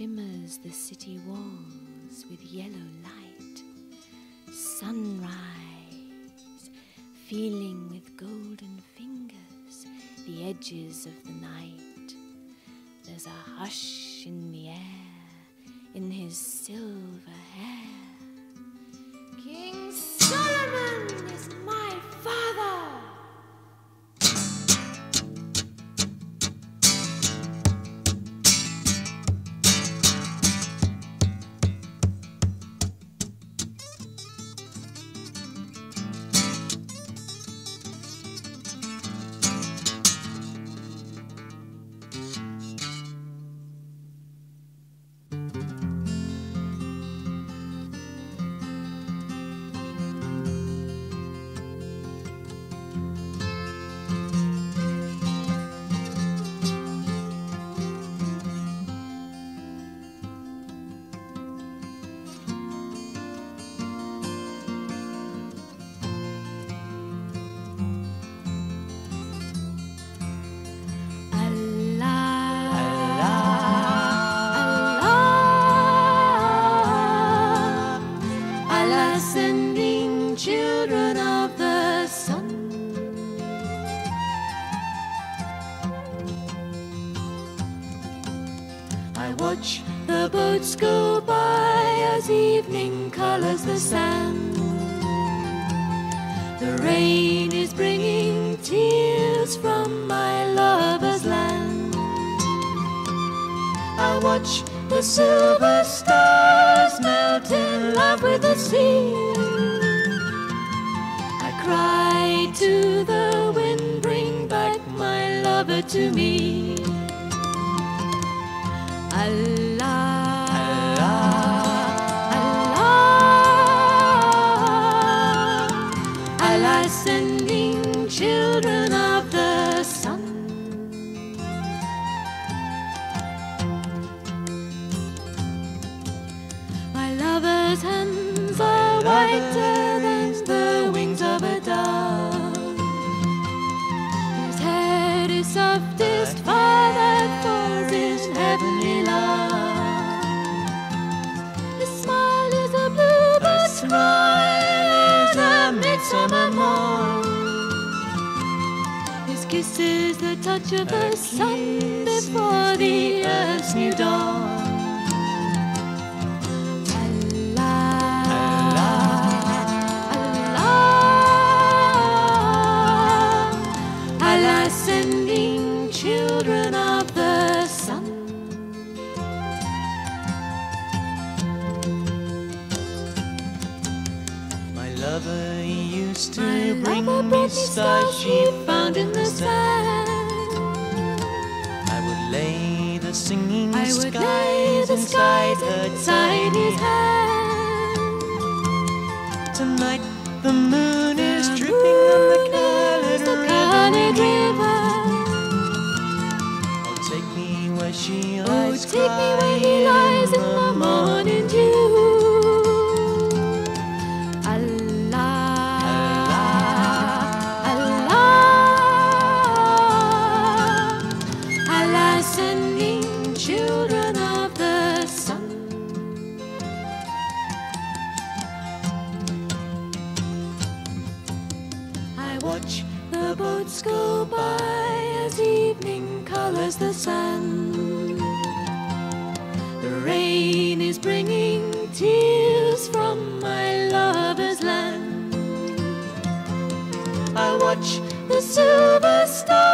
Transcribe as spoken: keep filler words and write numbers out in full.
shimmers the city walls with yellow light. Sunrise, feeling with golden fingers the edges of the night. There's a hush in the air, in his silver hair. King Solomon is my father! I watch the boats go by as evening colors the sand. The rain is bringing tears from my lover's land. I watch the silver stars melt in love with the sea. I cry to the wind, bring back my lover to me. Allah, Allah, Allah, Allah sending children of the sun. My lover's hands are whiter than the wings of a dove. His head is softest fire that fur is heavenly. Summer morn. His kiss is the touch of the sun before the earth's new dawn. Allah, Allah, Allah, Allah sending children of the sun. My lover used to bring me stars she found in the sand. I would lay the singing skies inside her tiny hand. Tonight the moon is dripping on the colored river. Oh, take me where she lies, oh, take me where he lies in the morning dew. Watch the boats go by as evening colors the sand. The rain is bringing tears from my lover's land. I watch the silver stars.